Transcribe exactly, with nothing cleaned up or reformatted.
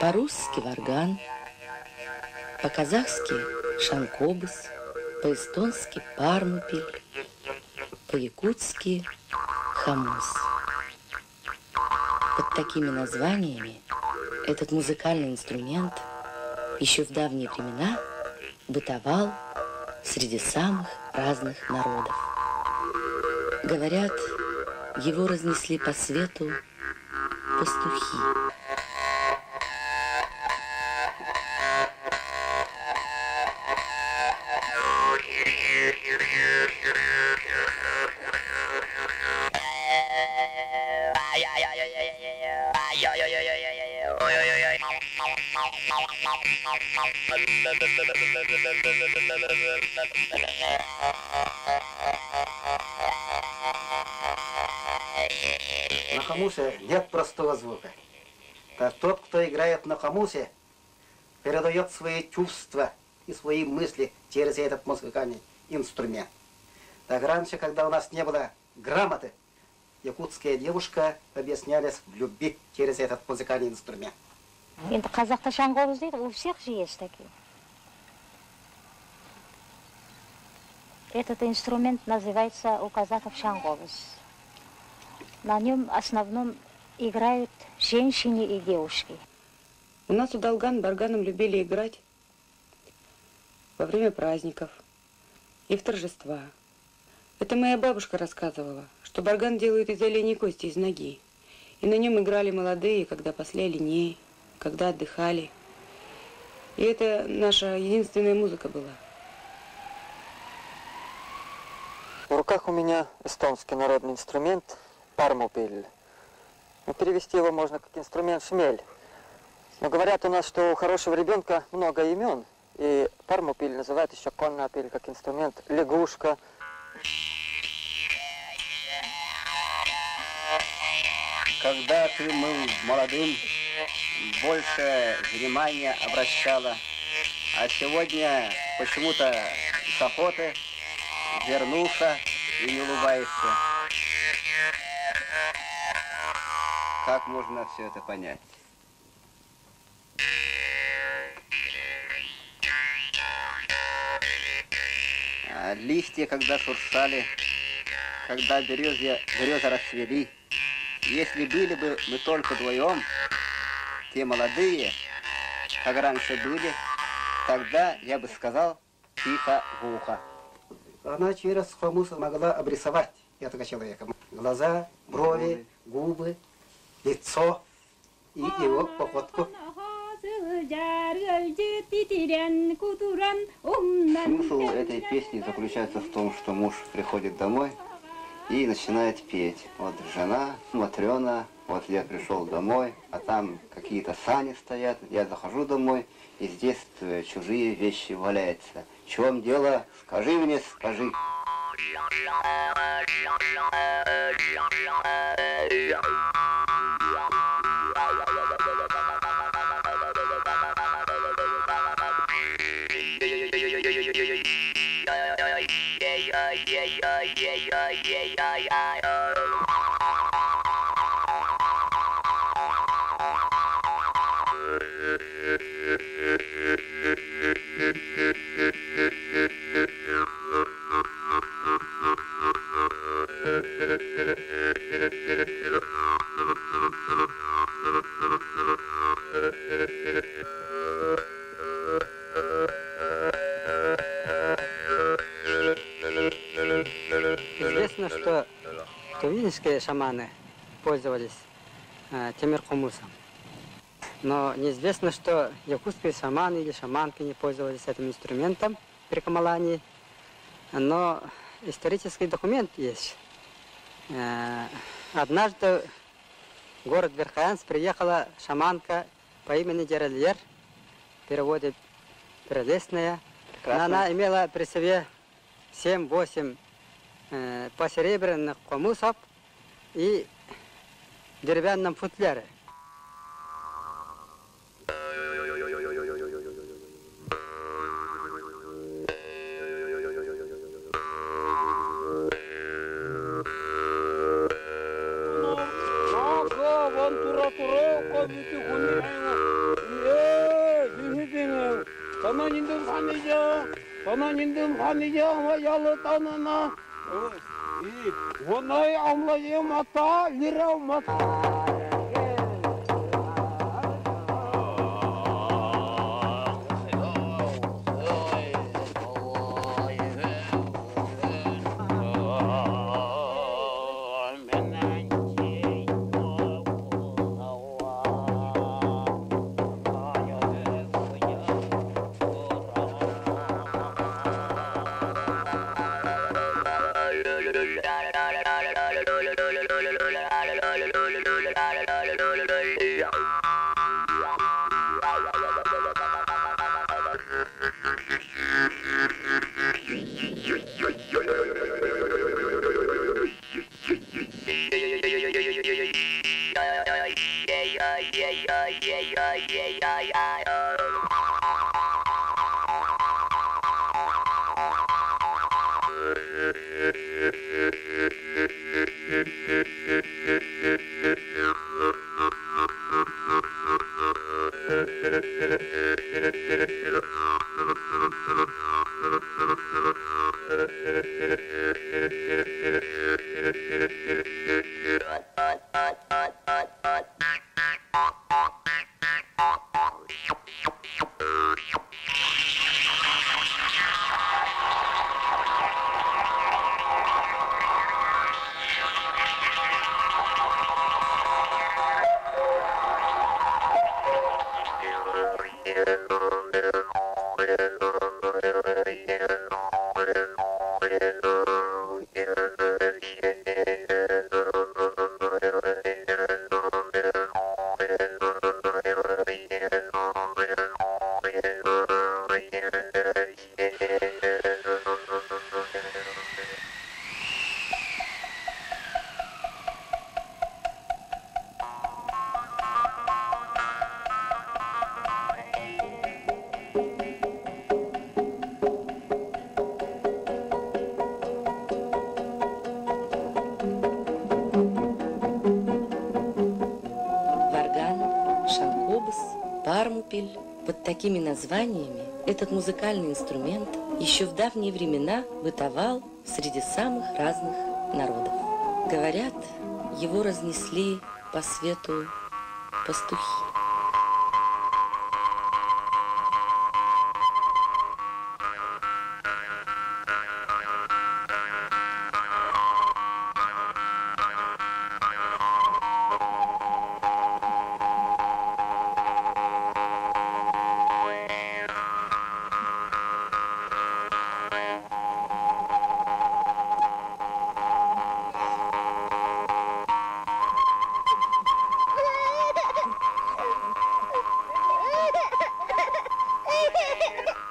По-русски варган, по-казахски шан-кобыз, по-эстонски пармупель, по-якутски хомус. Под такими названиями этот музыкальный инструмент еще в давние времена бытовал среди самых разных народов. Говорят, его разнесли по свету пастухи. На хомусе нет простого звука. Так тот, кто играет на хомусе, передает свои чувства и свои мысли через этот музыкальный инструмент. Так раньше, когда у нас не было грамоты, якутская девушка объяснялась в любви через этот музыкальный инструмент. Это казахта шан-кобыз дейді, у всех же есть такие. Этот инструмент называется у казахов шан-кобыз. На нем в основном играют женщины и девушки. У нас у долган барганом любили играть во время праздников и в торжества. Это моя бабушка рассказывала, что барган делают из оленей кости, из ноги. И на нем играли молодые, когда пасли оленей, когда отдыхали. И это наша единственная музыка была. В руках у меня эстонский народный инструмент пармупель. Ну, перевести его можно как инструмент шмель. Но говорят у нас, что у хорошего ребенка много имен. И пармупель называют еще конопиль как инструмент лягушка. Когда ты был молодым, больше внимания обращала, а сегодня почему-то с охоты вернулся и не улыбаешься. Как можно все это понять? А листья, когда шуршали, когда березы, березы расцвели, если были бы мы только вдвоем, те молодые, как раньше были, тогда я бы сказал тихо в ухо. Она через хомус могла обрисовать этого человека. Глаза, брови, губы, лицо и его походку. Смысл этой песни заключается в том, что муж приходит домой и начинает петь. Вот жена, матрёна, вот я пришел домой, а там какие-то сани стоят, я захожу домой, и здесь чужие вещи валяются. В чем дело? Скажи мне, скажи. Известно, что тувинские шаманы пользовались э, темир-хомусом. Но неизвестно, что якутские шаманы или шаманки не пользовались этим инструментом при камалании. Но исторический документ есть. Однажды в город Верхоянск приехала шаманка по имени Дерльер, в переводе «прелестная». Прекрасно. Она имела при себе семь-восемь э, посеребряных хомусов и в деревянном футляре. Бананиндің қаныжа, бананиндің қаныжа, ғайалы танына. Онай амлайым ата, лирам ата. Пармупель. Под такими названиями этот музыкальный инструмент еще в давние времена бытовал среди самых разных народов. Говорят, его разнесли по свету пастухи. Yeah.